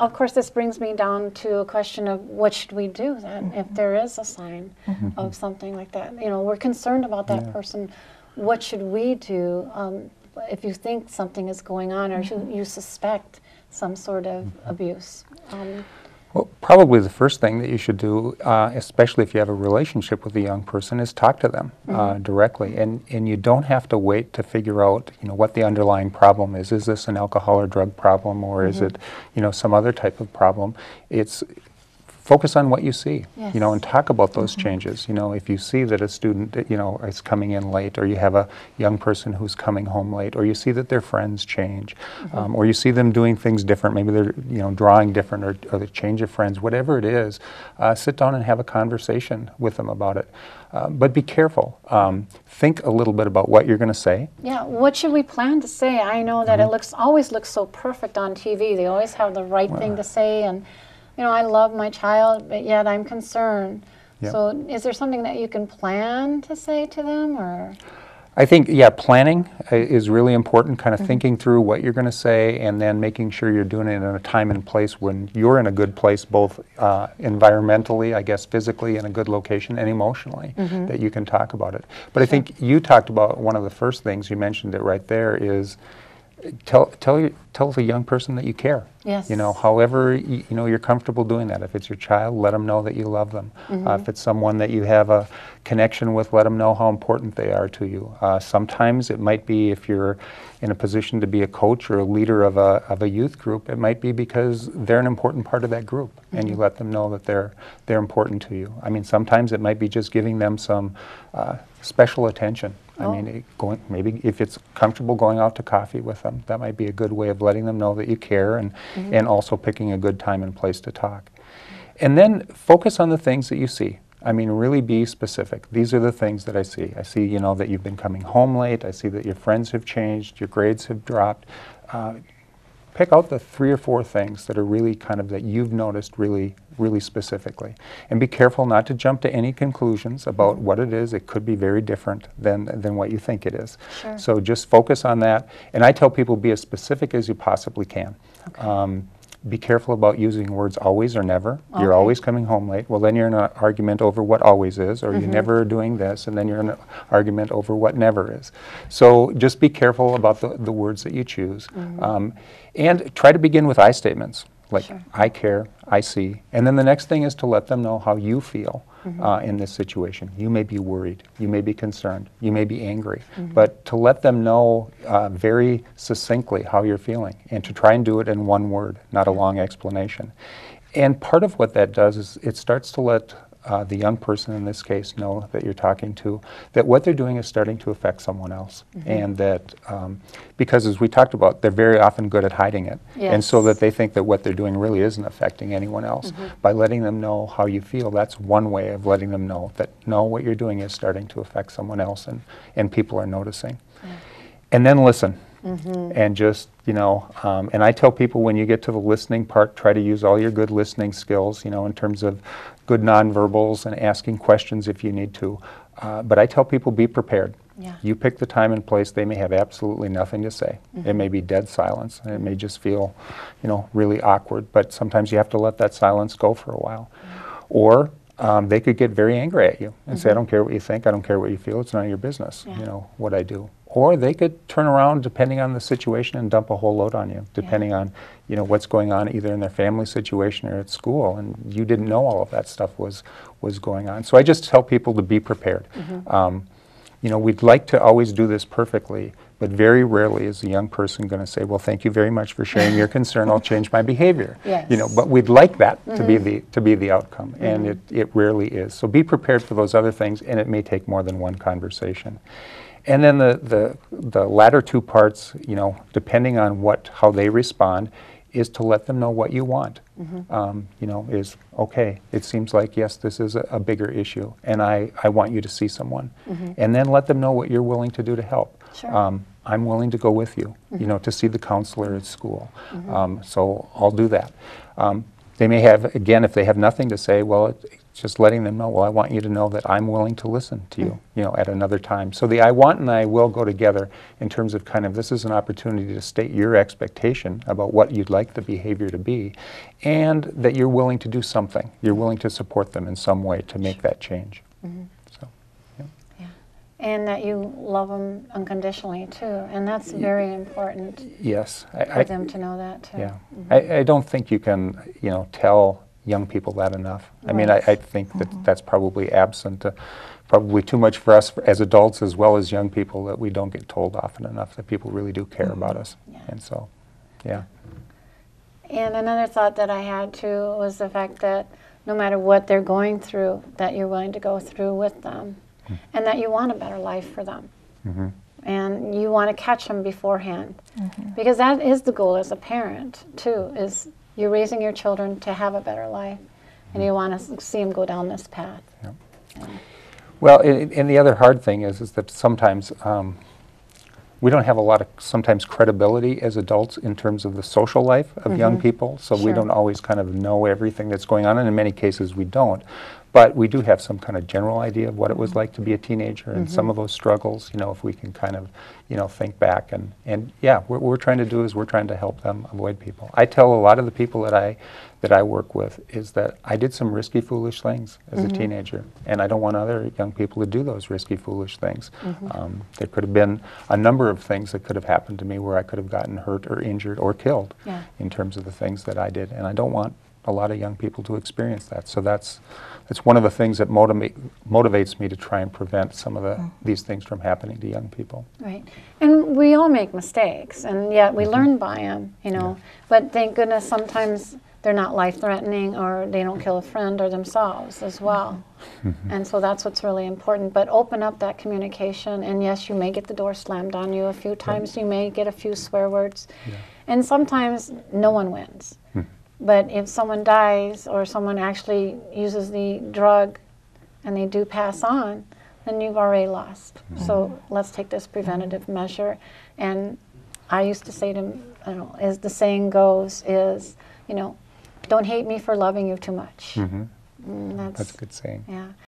Of course, this brings me down to a question of what should we do then if there is a sign of something like that? You know, we're concerned about that person. What should we do if you think something is going on or you suspect some sort of abuse? Well, probably the first thing that you should do, especially if you have a relationship with a young person, is talk to them directly. And you don't have to wait to figure out, you know, what the underlying problem is. Is this an alcohol or drug problem, or is it, you know, some other type of problem? It's focus on what you see, you know, and talk about those changes. You know, if you see that a student, you know, is coming in late, or you have a young person who's coming home late, or you see that their friends change, or you see them doing things different, maybe they're, you know, drawing different, or the change of friends, whatever it is, sit down and have a conversation with them about it. But be careful. Think a little bit about what you're going to say. Yeah, what should we plan to say? I know that it always looks so perfect on TV. They always have the right thing to say, and you know, I love my child, but yet I'm concerned. Yep. So is there something that you can plan to say to them, or? I think, yeah, planning is really important, kind of thinking through what you're going to say, and then making sure you're doing it in a time and place when you're in a good place, both environmentally, I guess, physically, in a good location, and emotionally, that you can talk about it. But I think you talked about one of the first things, you mentioned it right there, is tell the young person that you care. Yes. You know, however you know you're comfortable doing that. If it's your child, let them know that you love them. If it's someone that you have a connection with, let them know how important they are to you. Sometimes it might be, if you're in a position to be a coach or a leader of a youth group, it might be because they're an important part of that group, and you let them know that they're important to you. I mean, sometimes it might be just giving them some special attention. I mean, maybe if it's comfortable, going out to coffee with them, that might be a good way of letting them know that you care, and also picking a good time and place to talk. And then focus on the things that you see. I mean, really be specific. These are the things that I see. I see, you know, that you've been coming home late. I see that your friends have changed, your grades have dropped. Pick out the 3 or 4 things that are really kind of, that you've noticed really, really specifically. And be careful not to jump to any conclusions about what it is. It could be very different than what you think it is. Sure. So just focus on that. And I tell people, be as specific as you possibly can. Okay. Be careful about using words always or never. Okay. You're always coming home late. Well, then you're in an argument over what always is, or you're never doing this, and then you're in an argument over what never is. So just be careful about the words that you choose. And try to begin with I statements, like I care, I see. And then the next thing is to let them know how you feel in this situation. You may be worried, you may be concerned, you may be angry, but to let them know very succinctly how you're feeling, and to try and do it in one word, not a long explanation. And part of what that does is it starts to let the young person, in this case, know that you're talking to, that what they're doing is starting to affect someone else. And that, because as we talked about, they're very often good at hiding it. Yes. And so that they think that what they're doing really isn't affecting anyone else. By letting them know how you feel, that's one way of letting them know that, no, what you're doing is starting to affect someone else, and people are noticing. And then listen. And just, you know, and I tell people, when you get to the listening part, try to use all your good listening skills, you know, in terms of good nonverbals and asking questions if you need to. But I tell people, be prepared. Yeah. You pick the time and place. They may have absolutely nothing to say. It may be dead silence. It may just feel, you know, really awkward. But sometimes you have to let that silence go for a while. Or they could get very angry at you and say, I don't care what you think. I don't care what you feel. It's none of your business, you know, what I do. Or they could turn around, depending on the situation, and dump a whole load on you, depending on, you know, what's going on either in their family situation or at school, and you didn't know all of that stuff was going on. So I just tell people to be prepared. You know, we'd like to always do this perfectly, but very rarely is the young person going to say, well, thank you very much for sharing your concern, I'll change my behavior. You know, but we'd like that to be the outcome, and it rarely is. So be prepared for those other things, and it may take more than one conversation. And then the latter two parts, you know, depending on how they respond, is to let them know what you want. You know, is, okay, it seems like, yes, this is a bigger issue, and I want you to see someone. And then let them know what you're willing to do to help. Sure. I'm willing to go with you, you know, to see the counselor at school. So I'll do that. They may have, again, if they have nothing to say, well, just letting them know, well, I want you to know that I'm willing to listen to you, you know, at another time. So the I want and I will go together in terms of kind of this is an opportunity to state your expectation about what you'd like the behavior to be, and that you're willing to do something. You're willing to support them in some way to make that change. Mm-hmm. So, yeah. Yeah. And that you love them unconditionally, too. And that's very important. Yes. For them to know that, too. Yeah. Mm-hmm. I don't think you can, you know, tell young people that enough. Right. I mean, I think that that's probably absent, probably too much for us as adults as well as young people, that we don't get told often enough that people really do care about us. Yeah. And so, yeah. And another thought that I had too was the fact that no matter what they're going through, that you're willing to go through with them and that you want a better life for them. Mm-hmm. And you want to catch them beforehand. Mm-hmm. Because that is the goal as a parent too, is you're raising your children to have a better life, and you want to see them go down this path. Yeah. Yeah. Well, and the other hard thing is that sometimes we don't have a lot of credibility as adults in terms of the social life of young people, so we don't always kind of know everything that's going on, and in many cases we don't. But we do have some kind of general idea of what it was like to be a teenager and some of those struggles, you know, if we can kind of, you know, think back. And yeah, what we're trying to do is we're trying to help them avoid people. I tell a lot of the people that I work with is that I did some risky, foolish things as a teenager, and I don't want other young people to do those risky, foolish things. There could have been a number of things that could have happened to me where I could have gotten hurt or injured or killed in terms of the things that I did, and I don't want a lot of young people to experience that. So that's one of the things that motivates me to try and prevent some of these things from happening to young people. Right. And we all make mistakes, and yet we learn by them, you know. Yeah. But thank goodness sometimes they're not life-threatening, or they don't kill a friend or themselves as well. And so that's what's really important. But open up that communication, and yes, you may get the door slammed on you a few times. You may get a few swear words. Yeah. And sometimes no one wins. But if someone dies or someone actually uses the drug and they do pass on, then you've already lost. So let's take this preventative measure. And I used to say to him, I don't know, as the saying goes, is, you know, don't hate me for loving you too much. That's a good saying. Yeah.